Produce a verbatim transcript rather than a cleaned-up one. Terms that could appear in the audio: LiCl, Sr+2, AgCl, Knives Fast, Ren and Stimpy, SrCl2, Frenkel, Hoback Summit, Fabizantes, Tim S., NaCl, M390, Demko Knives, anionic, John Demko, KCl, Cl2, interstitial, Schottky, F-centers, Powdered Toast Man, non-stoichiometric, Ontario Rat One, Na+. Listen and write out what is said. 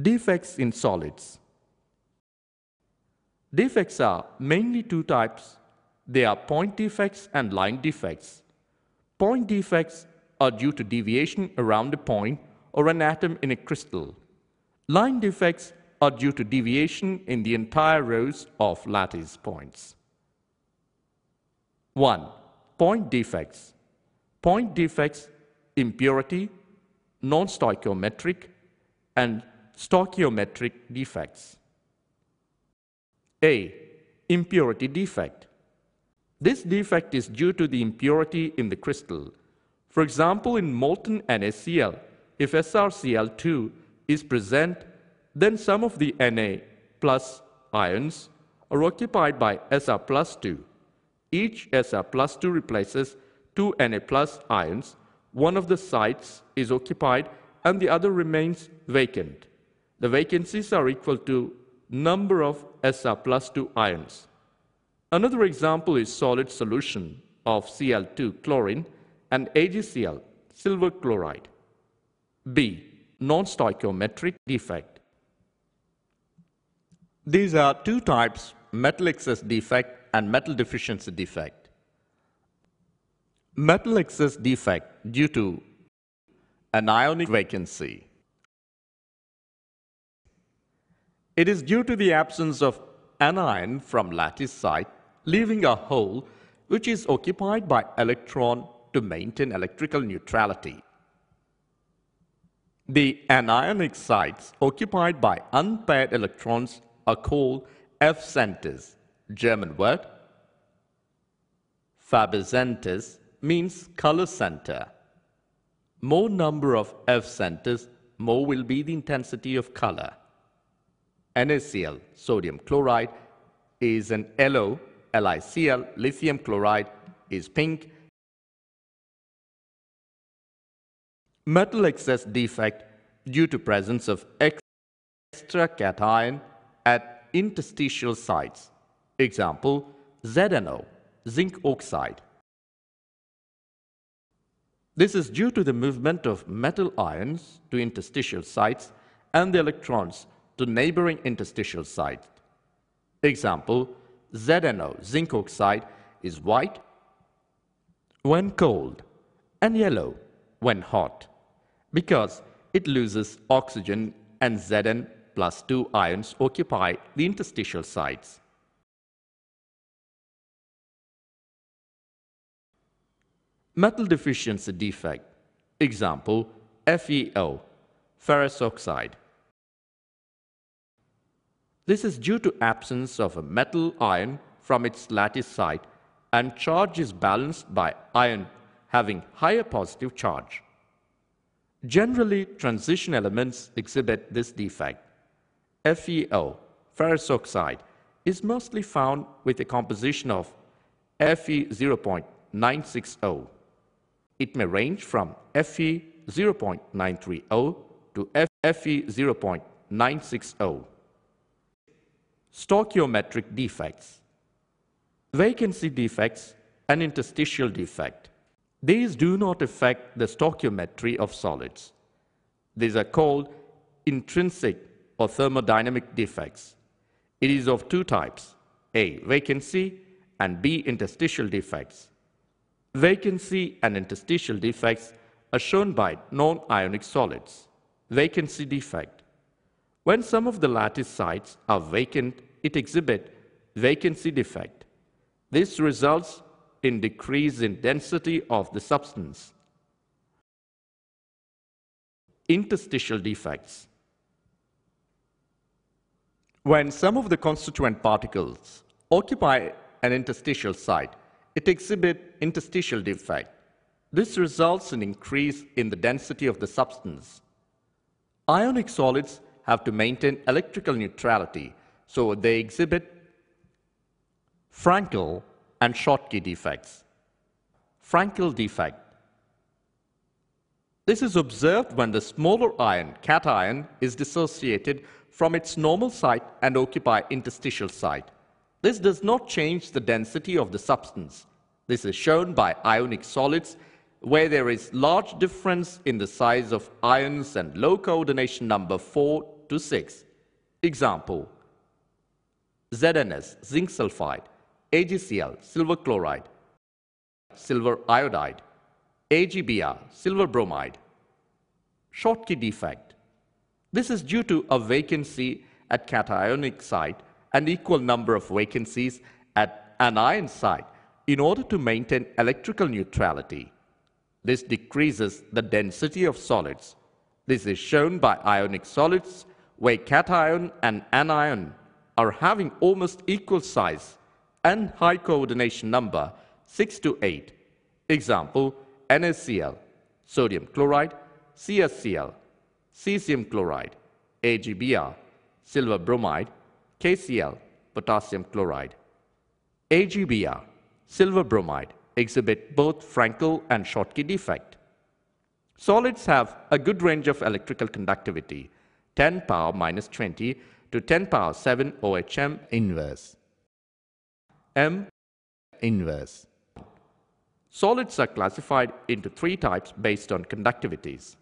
Defects in solids. Defects are mainly two types. They are point defects and line defects. Point defects are due to deviation around a point or an atom in a crystal. Line defects are due to deviation in the entire rows of lattice points. one. Point defects. Point defects, impurity, non-stoichiometric, and stoichiometric defects. A. Impurity defect. This defect is due to the impurity in the crystal. For example, in molten NaCl, if S r C l two is present, then some of the Na plus ions are occupied by S r plus two. Each S r plus two replaces two Na plus ions. One of the sites is occupied and the other remains vacant. The vacancies are equal to number of S r plus two ions. Another example is solid solution of C l two chlorine and AgCl silver chloride. B. Non-stoichiometric defect. These are two types, metal excess defect and metal deficiency defect. Metal excess defect due to an ionic vacancy. It is due to the absence of an ion from lattice site, leaving a hole which is occupied by electron to maintain electrical neutrality. The anionic sites occupied by unpaired electrons are called F-centers, German word. Fabizantes means color center. More number of F-centers, more will be the intensity of color. NaCl, sodium chloride, is an yellow, LiCl, lithium chloride, is pink. Metal excess defect due to presence of extra cation at interstitial sites. Example, Z n O, zinc oxide. This is due to the movement of metal ions to interstitial sites and the electrons to neighboring interstitial sites. Example, Z n O, zinc oxide, is white when cold and yellow when hot because it loses oxygen and Z n plus two ions occupy the interstitial sites. Metal deficiency defect. Example, F e O, ferrous oxide. This is due to absence of a metal ion from its lattice site and charge is balanced by ion having higher positive charge. Generally, transition elements exhibit this defect. F e O, ferrous oxide, is mostly found with a composition of F e zero point nine six zero. It may range from F e zero point nine three zero to F e zero point nine six zero. Stoichiometric defects. Vacancy defects and interstitial defect. These do not affect the stoichiometry of solids. These are called intrinsic or thermodynamic defects. It is of two types, A, vacancy, and B, interstitial defects. Vacancy and interstitial defects are shown by non-ionic solids. Vacancy defect. When some of the lattice sites are vacant, it exhibits vacancy defect. This results in decrease in density of the substance. Interstitial defects. When some of the constituent particles occupy an interstitial site, it exhibits interstitial defect. This results in increase in the density of the substance. Ionic solids have to maintain electrical neutrality, so they exhibit Frenkel and Schottky defects. Frenkel defect. This is observed when the smaller ion, cation, is dissociated from its normal site and occupy interstitial site. This does not change the density of the substance. This is shown by ionic solids, where there is large difference in the size of ions and low coordination number four to six. Example, Z N S, zinc sulfide, A G C L, silver chloride, silver iodide, A G B R, silver bromide. Schottky defect. This is due to a vacancy at cationic site and equal number of vacancies at anion site in order to maintain electrical neutrality. This decreases the density of solids. This is shown by ionic solids where cation and anion are having almost equal size and high coordination number six to eight. Example, NaCl, sodium chloride, SrCl, cesium chloride, A G B R, silver bromide, K C l, potassium chloride. A G B R, silver bromide exhibit both Frenkel and Schottky defect. Solids have a good range of electrical conductivity, ten power minus twenty to ten power seven O H M inverse. M inverse. Solids are classified into three types based on conductivities.